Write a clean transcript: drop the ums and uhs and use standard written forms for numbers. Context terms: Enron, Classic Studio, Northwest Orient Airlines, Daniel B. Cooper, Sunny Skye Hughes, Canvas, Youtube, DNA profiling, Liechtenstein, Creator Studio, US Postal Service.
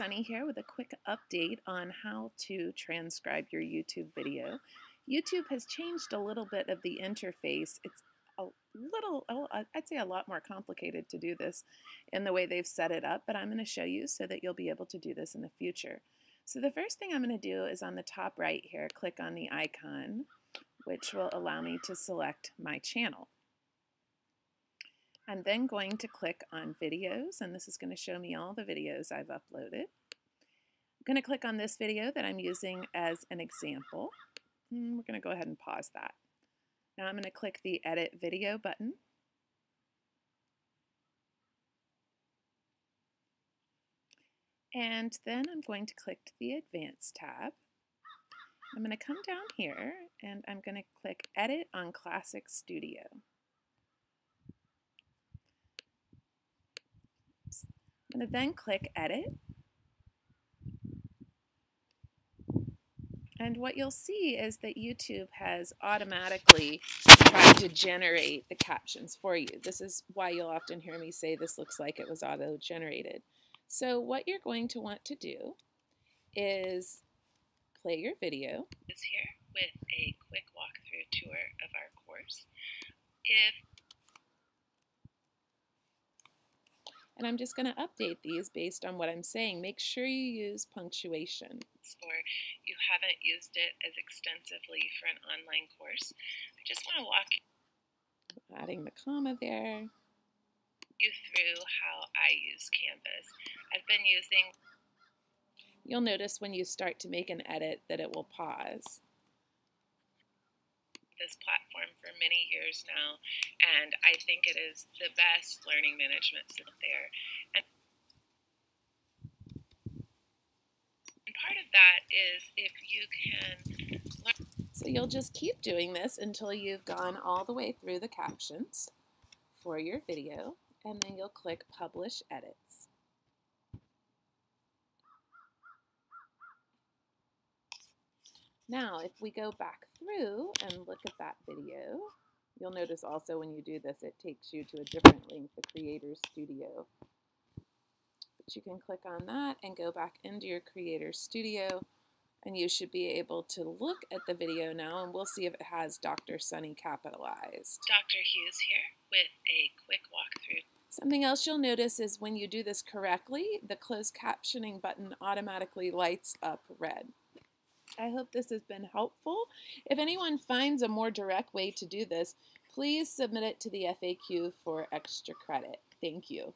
Sunny here with a quick update on how to transcribe your YouTube video. YouTube has changed a little bit of the interface. It's a little, I'd say a lot more complicated to do this in the way they've set it up, but I'm going to show you so that you'll be able to do this in the future. So the first thing I'm going to do is on the top right here, click on the icon, which will allow me to select my channel. I'm then going to click on videos, and this is going to show me all the videos I've uploaded. I'm going to click on this video that I'm using as an example. And we're going to go ahead and pause that. Now I'm going to click the Edit Video button. And then I'm going to click the Advanced tab. I'm going to come down here, and I'm going to click Edit on Classic Studio. I'm going to then click Edit, and what you'll see is that YouTube has automatically tried to generate the captions for you. This is why you'll often hear me say this looks like it was auto-generated. So what you're going to want to do is play your video. It's here with a quick walkthrough tour of our course. And I'm just going to update these based on what I'm saying. Make sure you use punctuation. Or you haven't used it as extensively for an online course. I just want to walk adding the comma there. You through how I use Canvas. I've been using. You'll notice when you start to make an edit that it will pause. This platform for many years now, and I think it is the best learning management system there. And part of that is if you can learn. So you'll just keep doing this until you've gone all the way through the captions for your video, and then you'll click Publish Edits. Now, if we go back through and look at that video, you'll notice also when you do this, it takes you to a different link, the Creator Studio. But you can click on that and go back into your Creator Studio, and you should be able to look at the video now, and we'll see if it has Dr. Sunny capitalized. Dr. Hughes here with a quick walkthrough. Something else you'll notice is when you do this correctly, the closed captioning button automatically lights up red. I hope this has been helpful. If anyone finds a more direct way to do this, please submit it to the FAQ for extra credit. Thank you.